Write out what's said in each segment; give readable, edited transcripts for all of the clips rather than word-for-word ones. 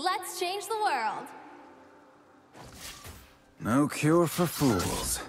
Let's change the world. No cure for fools.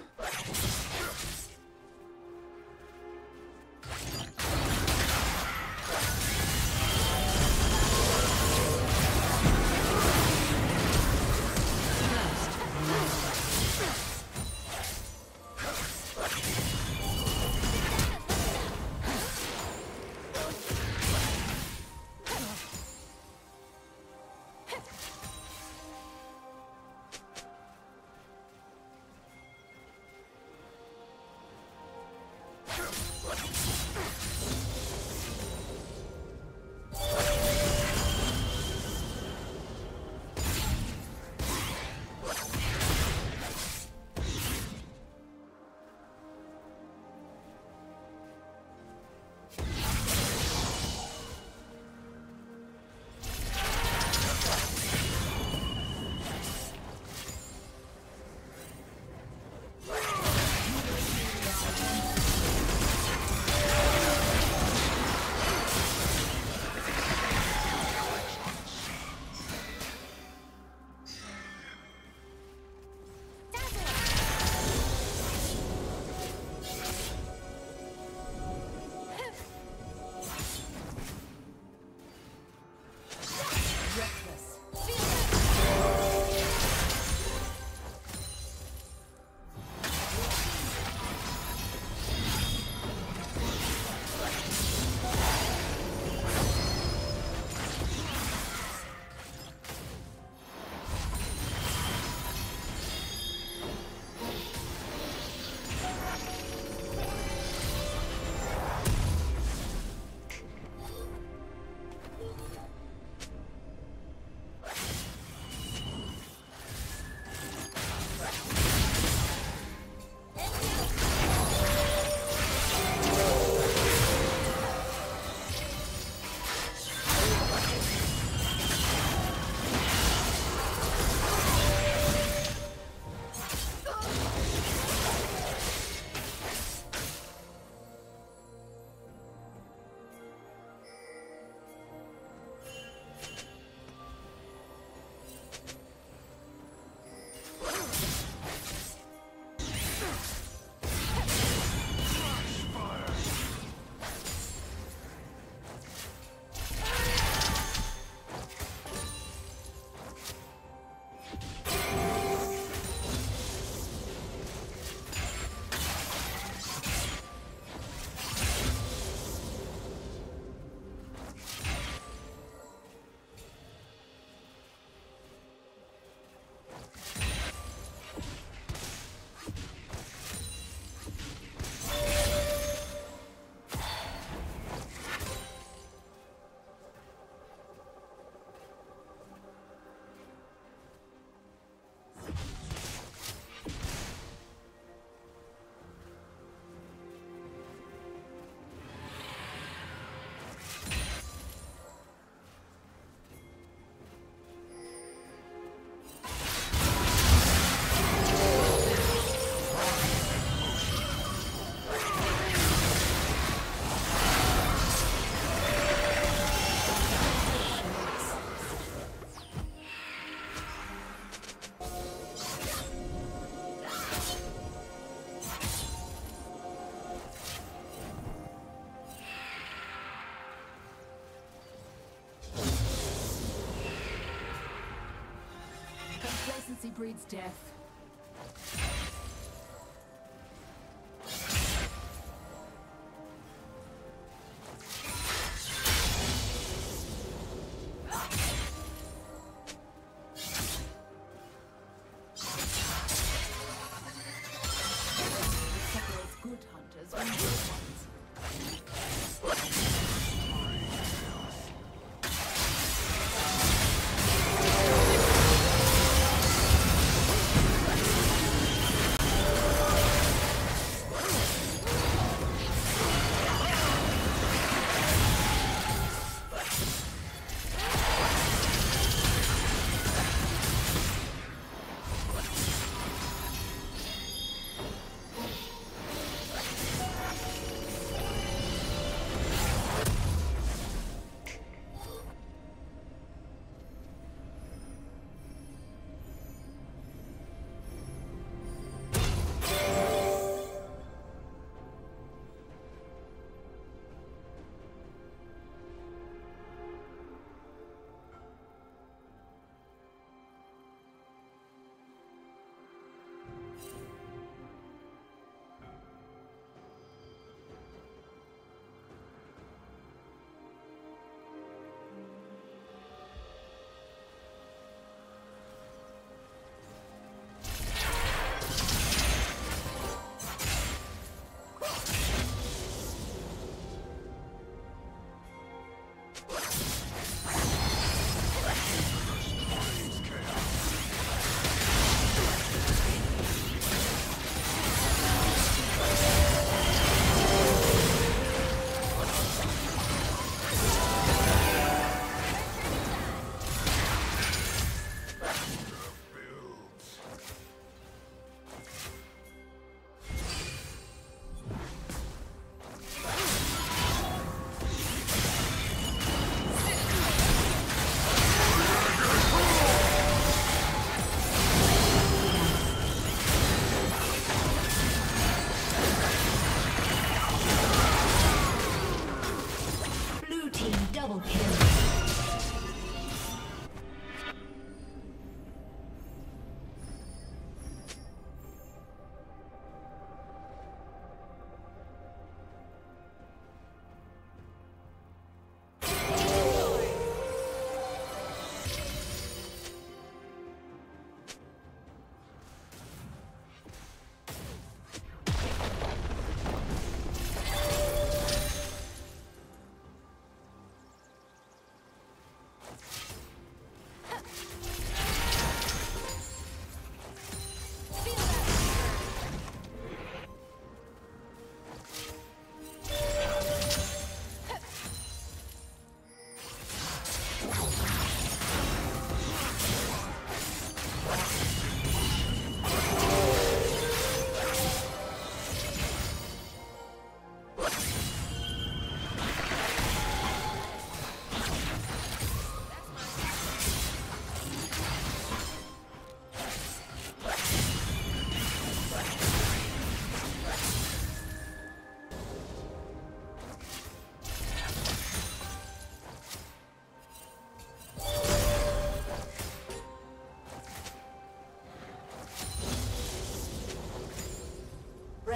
Complacency breeds death.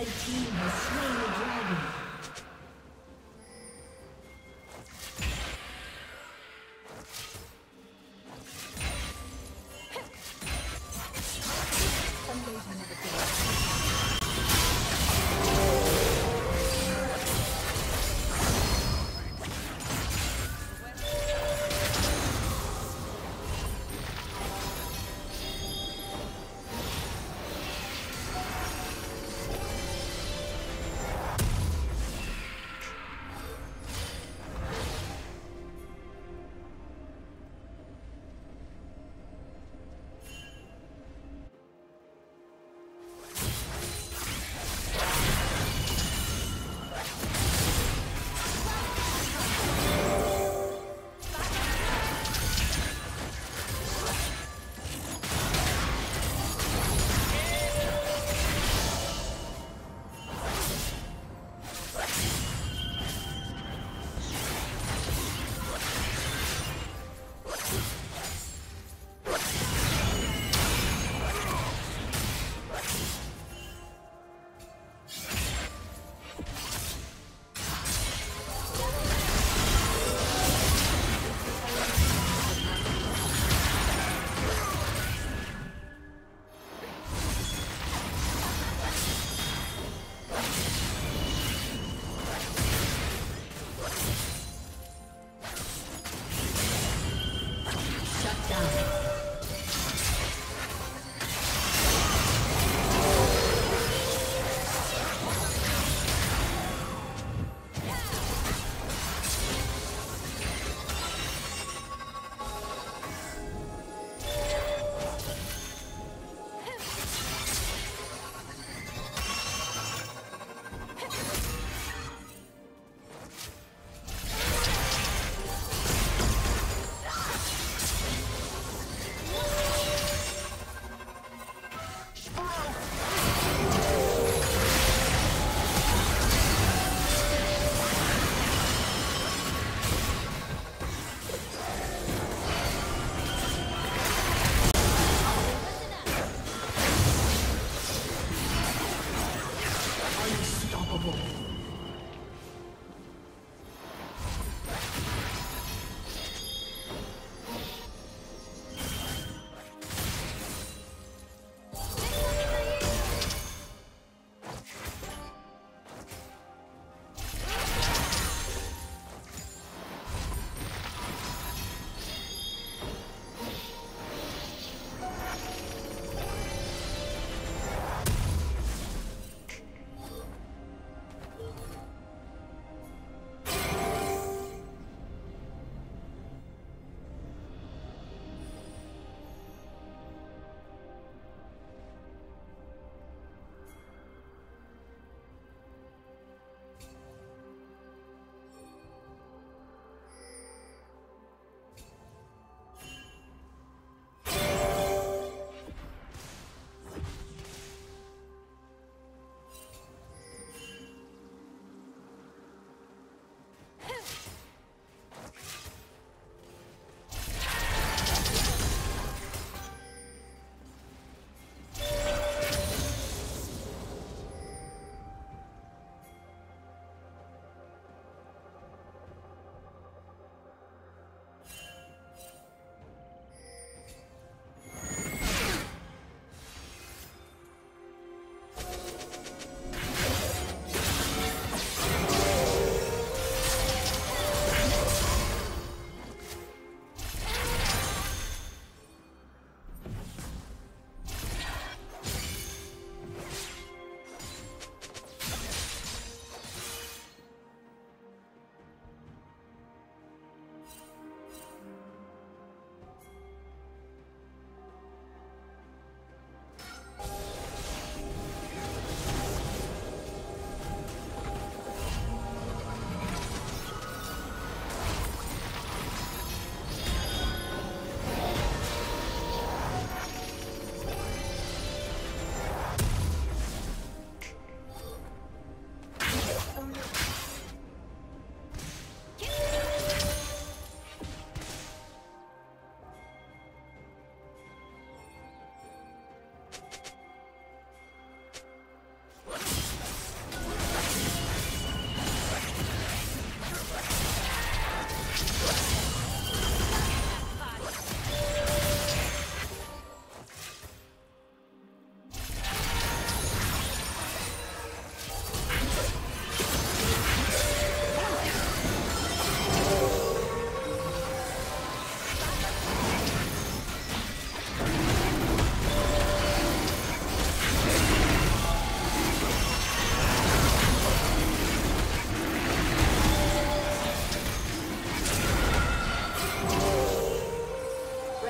Red team has slain the dragon.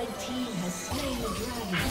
Red team has slain the dragon.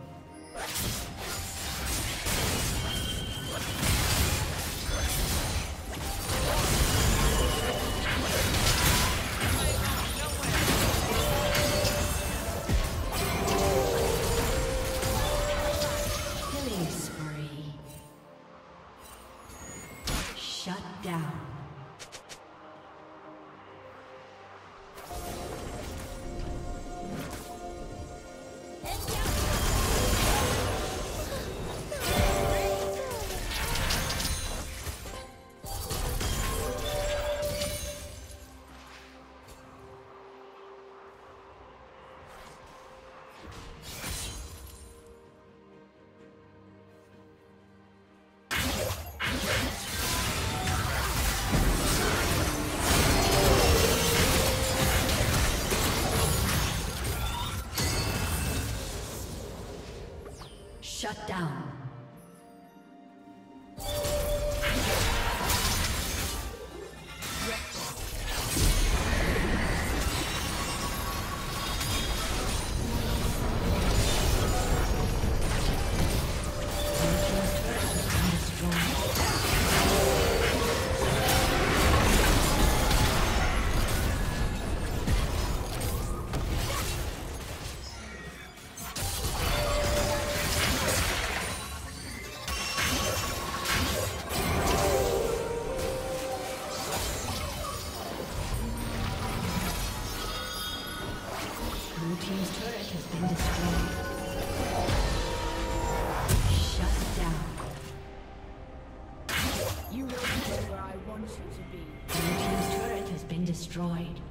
Shut down. Destroyed.